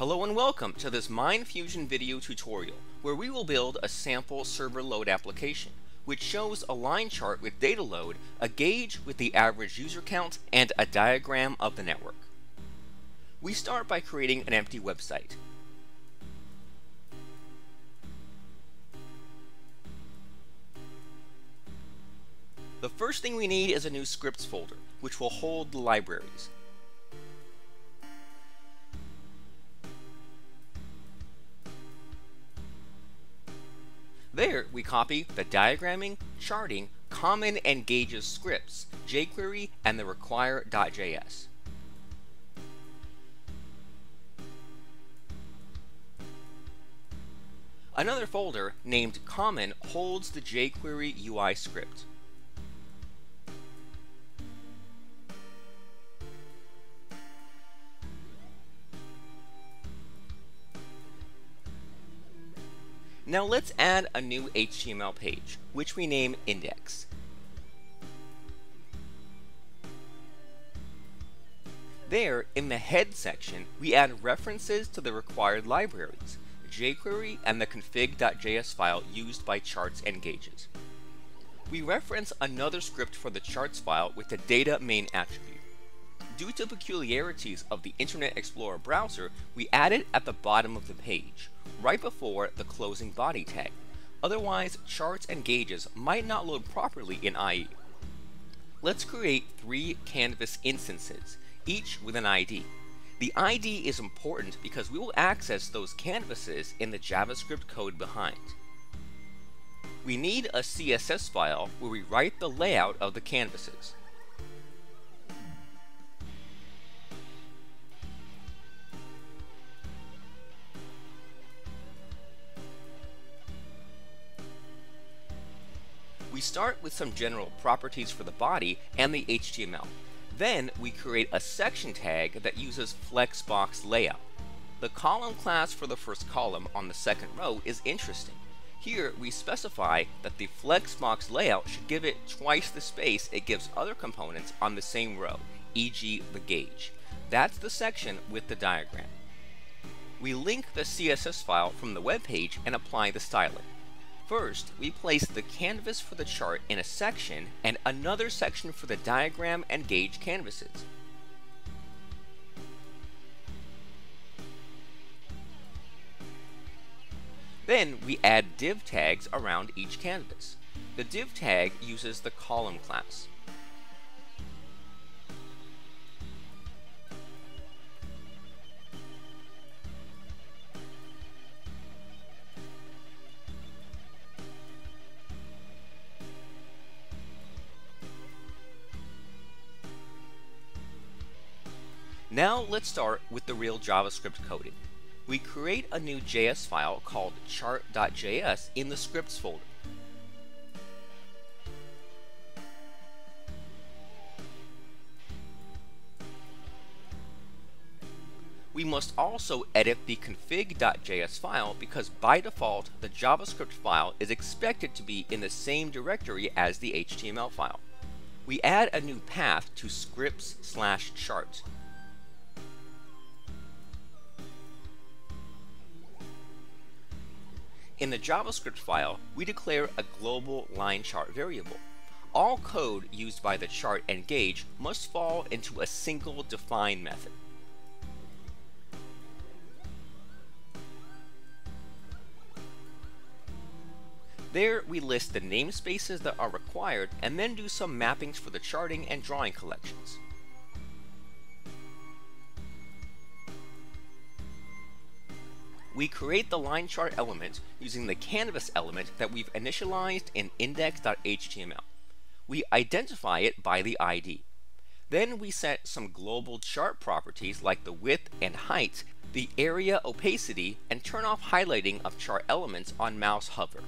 Hello and welcome to this MindFusion video tutorial where we will build a sample server load application which shows a line chart with data load, a gauge with the average user count, and a diagram of the network. We start by creating an empty website. The first thing we need is a new scripts folder, which will hold the libraries. There, we copy the diagramming, charting, common and gauges scripts, jQuery, and the require.js. Another folder named common holds the jQuery UI script. Now let's add a new HTML page, which we name index. There, in the head section, we add references to the required libraries, jQuery and the config.js file used by charts and gauges. We reference another script for the charts file with the data main attribute. Due to peculiarities of the Internet Explorer browser, we add it at the bottom of the page, right before the closing body tag. Otherwise, charts and gauges might not load properly in IE. Let's create 3 canvas instances, each with an ID. The ID is important because we will access those canvases in the JavaScript code behind. We need a CSS file where we write the layout of the canvases. We start with some general properties for the body and the HTML. Then we create a section tag that uses flexbox layout. The column class for the first column on the second row is interesting. Here we specify that the flexbox layout should give it twice the space it gives other components on the same row, e.g. the gauge. That's the section with the diagram. We link the CSS file from the web page and apply the styling. First, we place the canvas for the chart in a section and another section for the diagram and gauge canvases. Then we add div tags around each canvas. The div tag uses the column class. Now let's start with the real JavaScript coding. We create a new JS file called chart.js in the scripts folder. We must also edit the config.js file because by default the JavaScript file is expected to be in the same directory as the HTML file. We add a new path to scripts/chart. In the JavaScript file, we declare a global line chart variable. All code used by the chart and gauge must fall into a single define method. There, we list the namespaces that are required and then do some mappings for the charting and drawing collections. We create the line chart element using the canvas element that we've initialized in index.html. We identify it by the ID. Then we set some global chart properties like the width and height, the area opacity, and turn off highlighting of chart elements on mouse hover.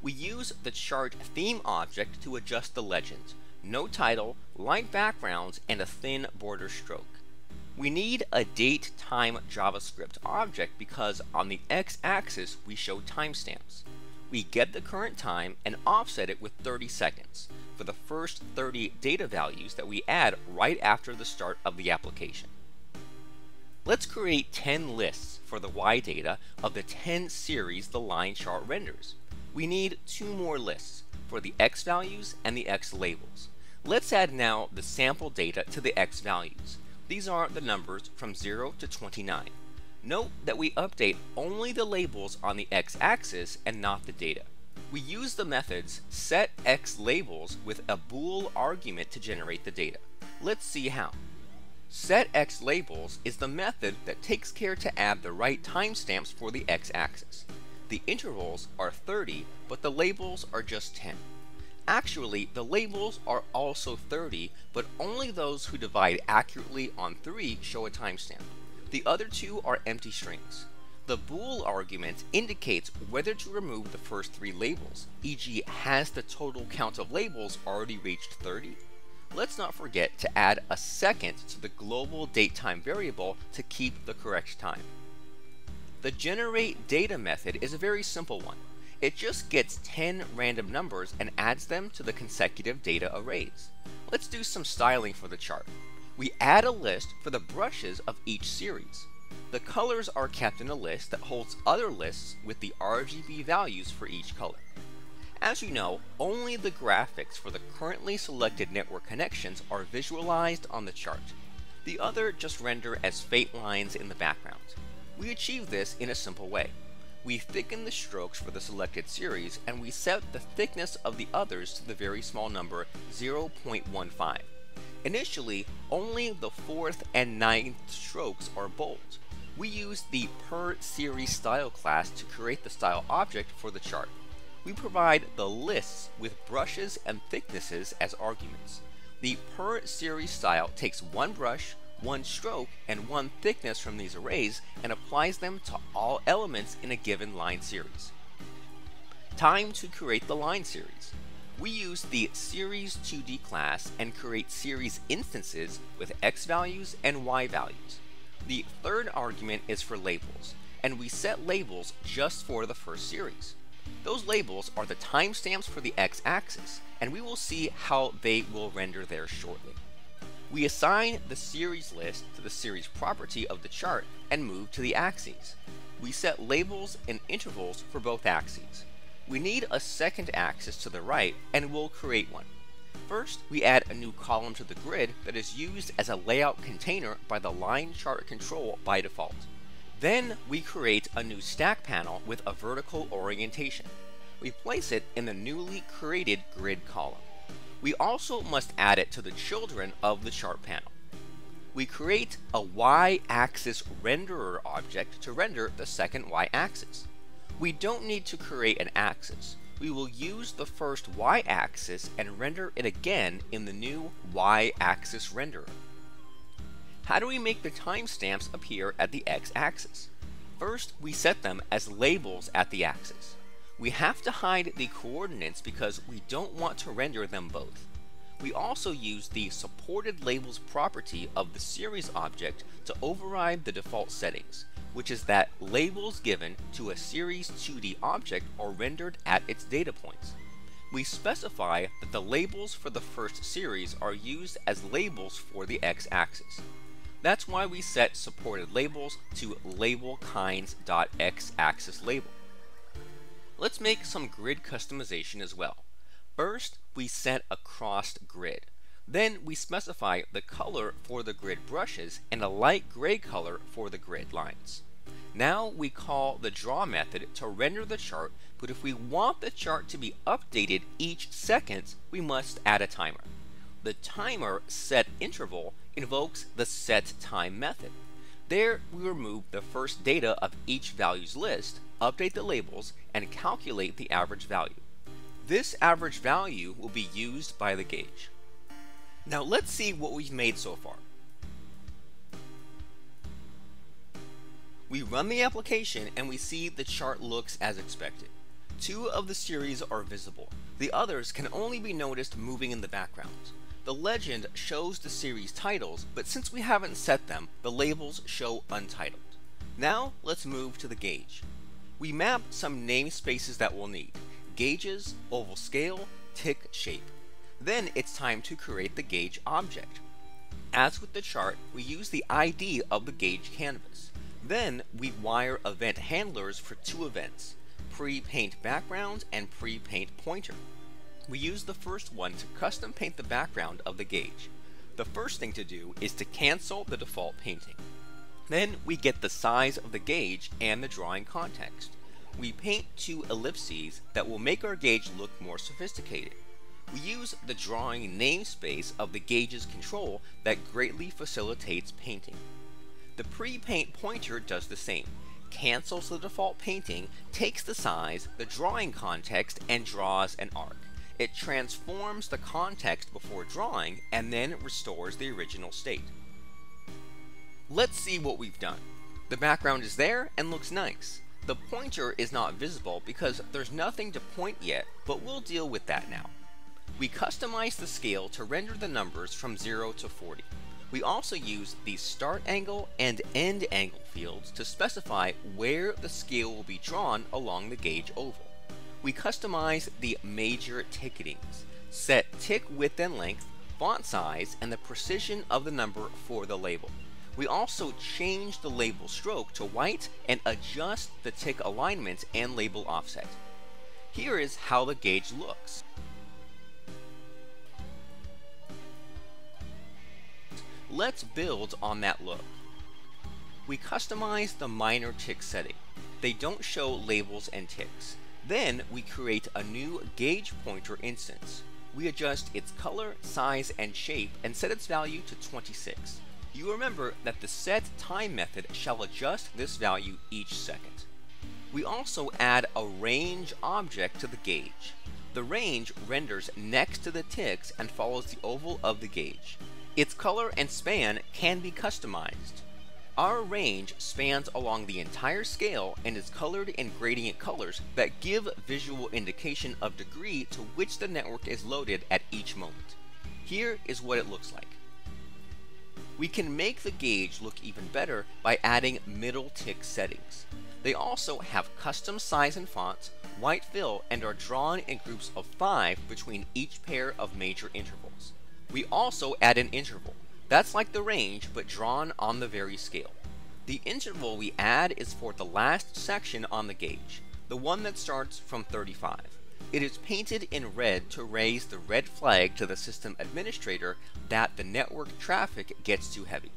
We use the chart theme object to adjust the legend, no title, light backgrounds, and a thin border stroke. We need a date-time JavaScript object because on the x-axis we show timestamps. We get the current time and offset it with 30 seconds for the first 30 data values that we add right after the start of the application. Let's create 10 lists for the Y data of the 10 series the line chart renders. We need 2 more lists for the X values and the X labels. Let's add now the sample data to the X values. These are the numbers from 0 to 29. Note that we update only the labels on the x-axis and not the data. We use the methods setXLabels with a bool argument to generate the data. Let's see how. setXLabels is the method that takes care to add the right timestamps for the x-axis. The intervals are 30, but the labels are just 10. Actually, the labels are also 30, but only those who divide accurately on 3 show a timestamp. The other 2 are empty strings. The bool argument indicates whether to remove the first 3 labels, e.g. has the total count of labels already reached 30? Let's not forget to add a second to the global datetime variable to keep the correct time. The generateData method is a very simple one. It just gets 10 random numbers and adds them to the consecutive data arrays. Let's do some styling for the chart. We add a list for the brushes of each series. The colors are kept in a list that holds other lists with the RGB values for each color. As you know, only the graphics for the currently selected network connections are visualized on the chart. The other just render as faint lines in the background. We achieve this in a simple way. We thicken the strokes for the selected series and we set the thickness of the others to the very small number 0.15. Initially, only the 4th and 9th strokes are bold. We use the PerSeriesStyle class to create the style object for the chart. We provide the lists with brushes and thicknesses as arguments. The PerSeriesStyle takes 1 brush, 1 stroke, and 1 thickness from these arrays and applies them to all elements in a given line series. Time to create the line series. We use the series2D class and create series instances with X values and Y values. The third argument is for labels, and we set labels just for the first series. Those labels are the timestamps for the X-axis, and we will see how they will render there shortly. We assign the series list to the series property of the chart and move to the axes. We set labels and intervals for both axes. We need a second axis to the right, and we'll create one. First, we add a new column to the grid that is used as a layout container by the line chart control by default. Then, we create a new stack panel with a vertical orientation. We place it in the newly created grid column. We also must add it to the children of the chart panel. We create a y-axis renderer object to render the second y-axis. We don't need to create an axis. We will use the first y-axis and render it again in the new y-axis renderer. How do we make the timestamps appear at the x-axis? First, we set them as labels at the axis. We have to hide the coordinates because we don't want to render them both. We also use the supported labels property of the series object to override the default settings, which is that labels given to a series 2D object are rendered at its data points. We specify that the labels for the first series are used as labels for the x-axis. That's why we set supported labels to labelKinds.xAxisLabel. Let's make some grid customization as well. First, we set a crossed grid. Then we specify the color for the grid brushes and a light gray color for the grid lines. Now we call the draw method to render the chart, but if we want the chart to be updated each second, we must add a timer. The timer setInterval invokes the setTime method. There we remove the first data of each values list, update the labels, and calculate the average value. This average value will be used by the gauge. Now let's see what we've made so far. We run the application and we see the chart looks as expected. 2 of the series are visible. The others can only be noticed moving in the background. The legend shows the series titles, but since we haven't set them, the labels show untitled. Now let's move to the gauge. We map some namespaces that we'll need: gauges, oval scale, tick shape. Then it's time to create the gauge object. As with the chart, we use the ID of the gauge canvas. Then we wire event handlers for two events, pre-paint background and pre-paint pointer. We use the first one to custom paint the background of the gauge. The first thing to do is to cancel the default painting. Then we get the size of the gauge and the drawing context. We paint two ellipses that will make our gauge look more sophisticated. We use the drawing namespace of the gauge's control that greatly facilitates painting. The pre-paint pointer does the same, cancels the default painting, takes the size, the drawing context, and draws an arc. It transforms the context before drawing and then restores the original state. Let's see what we've done. The background is there and looks nice. The pointer is not visible because there's nothing to point yet, but we'll deal with that now. We customize the scale to render the numbers from 0 to 40. We also use the start angle and end angle fields to specify where the scale will be drawn along the gauge oval. We customize the major ticketings, set tick width and length, font size, and the precision of the number for the label. We also change the label stroke to white and adjust the tick alignment and label offset. Here is how the gauge looks. Let's build on that look. We customize the minor tick setting. They don't show labels and ticks. Then we create a new gauge pointer instance. We adjust its color, size, and shape and set its value to 26. You remember that the setTime method shall adjust this value each second. We also add a range object to the gauge. The range renders next to the ticks and follows the oval of the gauge. Its color and span can be customized. Our range spans along the entire scale and is colored in gradient colors that give visual indication of degree to which the network is loaded at each moment. Here is what it looks like. We can make the gauge look even better by adding middle tick settings. They also have custom size and fonts, white fill, and are drawn in groups of 5 between each pair of major intervals. We also add an interval. That's like the range, but drawn on the very scale. The interval we add is for the last section on the gauge, the one that starts from 35. It is painted in red to raise the red flag to the system administrator that the network traffic gets too heavy.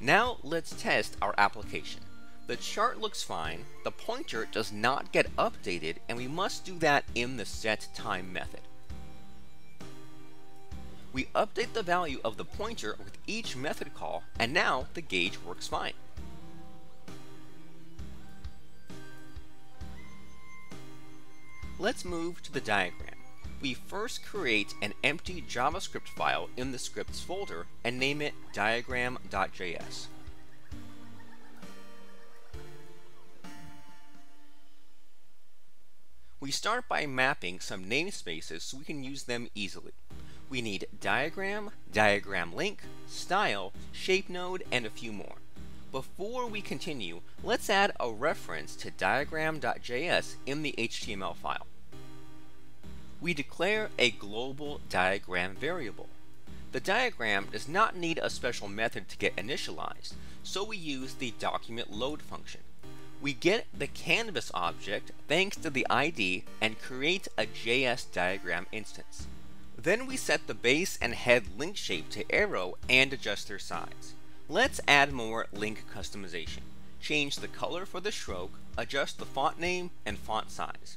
Now let's test our application. The chart looks fine, the pointer does not get updated, and we must do that in the setTime method. We update the value of the pointer with each method call, and now the gauge works fine. Let's move to the diagram. We first create an empty JavaScript file in the scripts folder and name it diagram.js. We start by mapping some namespaces so we can use them easily. We need diagram, diagram link, style, shape node, and a few more. Before we continue, let's add a reference to diagram.js in the HTML file. We declare a global diagram variable. The diagram does not need a special method to get initialized, so we use the documentLoad function. We get the canvas object thanks to the ID and create a jsDiagram instance. Then we set the base and head link shape to arrow and adjust their size. Let's add more link customization. Change the color for the stroke, adjust the font name and font size.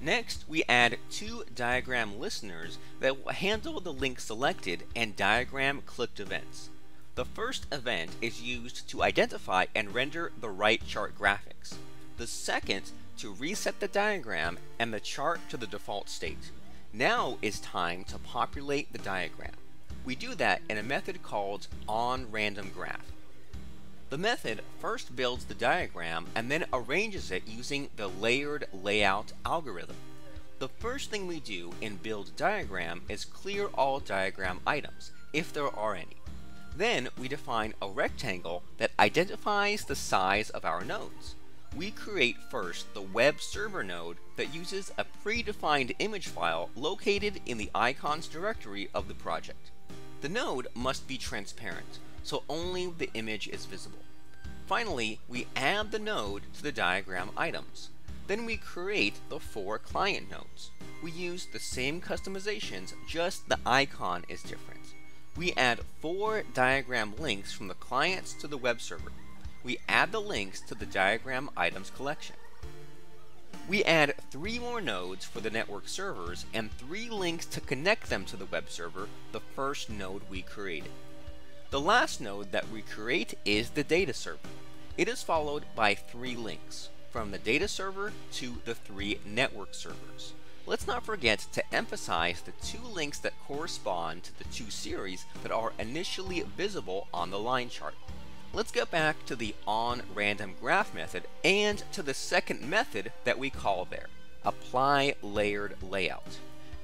Next, we add two diagram listeners that will handle the link selected and diagram clicked events. The first event is used to identify and render the right chart graphics. The second to reset the diagram and the chart to the default state. Now it's time to populate the diagram. We do that in a method called onRandomGraph. The method first builds the diagram and then arranges it using the layered layout algorithm. The first thing we do in build diagram is clear all diagram items, if there are any. Then we define a rectangle that identifies the size of our nodes. We create first the web server node that uses a predefined image file located in the icons directory of the project. The node must be transparent, so only the image is visible. Finally, we add the node to the diagram items. Then we create the four client nodes. We use the same customizations, just the icon is different. We add four diagram links from the clients to the web server. We add the links to the diagram items collection. We add three more nodes for the network servers and three links to connect them to the web server, the first node we created. The last node that we create is the data server. It is followed by three links, from the data server to the three network servers. Let's not forget to emphasize the two links that correspond to the two series that are initially visible on the line chart. Let's get back to the onRandomGraph method and to the second method that we call there, ApplyLayeredLayout.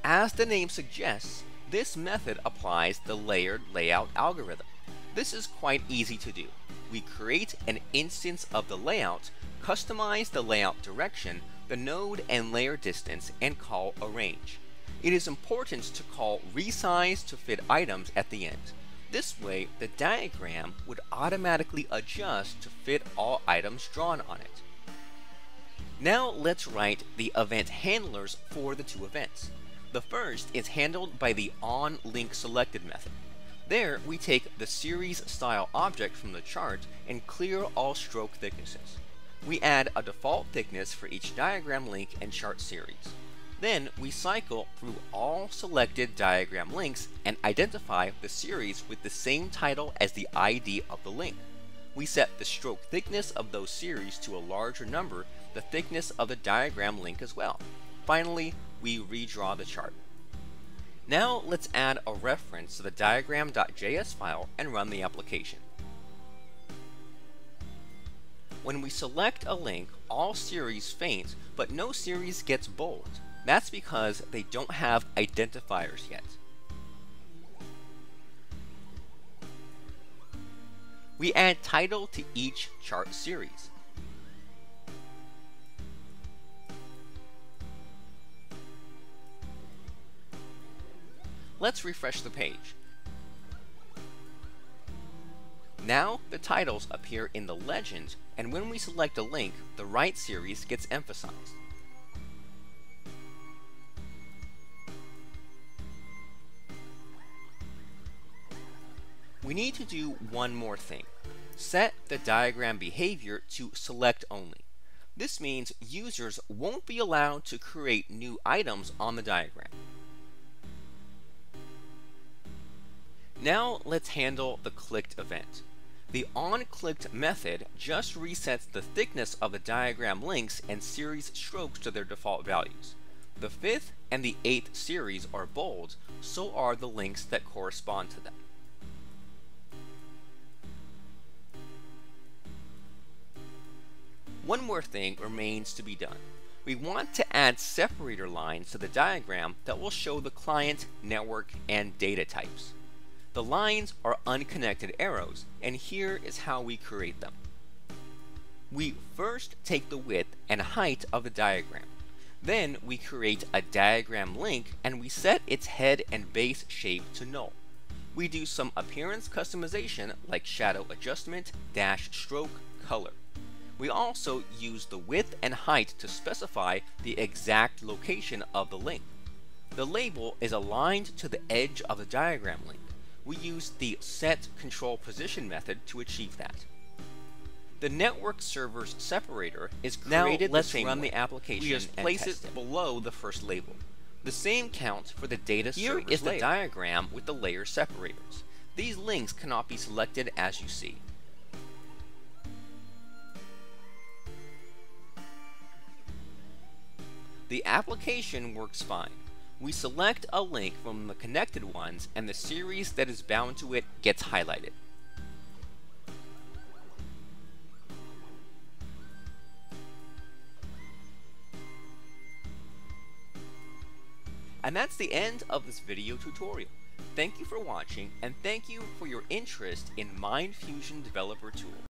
As the name suggests, this method applies the layered layout algorithm. This is quite easy to do. We create an instance of the layout, customize the layout direction, the node and layer distance, and call arrange. It is important to call ResizeToFitItems at the end. This way, the diagram would automatically adjust to fit all items drawn on it. Now let's write the event handlers for the two events. The first is handled by the onLinkSelected method. There, we take the series_style object from the chart and clear all stroke thicknesses. We add a default thickness for each diagram link and chart series. Then we cycle through all selected diagram links and identify the series with the same title as the ID of the link. We set the stroke thickness of those series to a larger number, the thickness of the diagram link as well. Finally, we redraw the chart. Now let's add a reference to the diagram.js file and run the application. When we select a link, all series faint, but no series gets bold. That's because they don't have identifiers yet. We add title to each chart series. Let's refresh the page. Now the titles appear in the legend, and when we select a link, the right series gets emphasized. We need to do one more thing. Set the diagram behavior to select only. This means users won't be allowed to create new items on the diagram. Now let's handle the clicked event. The onClicked method just resets the thickness of the diagram links and series strokes to their default values. The 5th and the 8th series are bold, so are the links that correspond to them. One more thing remains to be done. We want to add separator lines to the diagram that will show the client, network, and data types. The lines are unconnected arrows, and here is how we create them. We first take the width and height of the diagram. Then we create a diagram link and we set its head and base shape to null. We do some appearance customization like shadow adjustment, dash stroke, color. We also use the width and height to specify the exact location of the link. The label is aligned to the edge of the diagram link. We use the setControlPosition method to achieve that. The network server's separator is created the same way. Now let's run the application and test it. We just place it below the first label. The same counts for the data server's layer. Here is the diagram with the layer separators. These links cannot be selected as you see. The application works fine. We select a link from the connected ones and the series that is bound to it gets highlighted. And that's the end of this video tutorial. Thank you for watching, and thank you for your interest in MindFusion Developer Tool.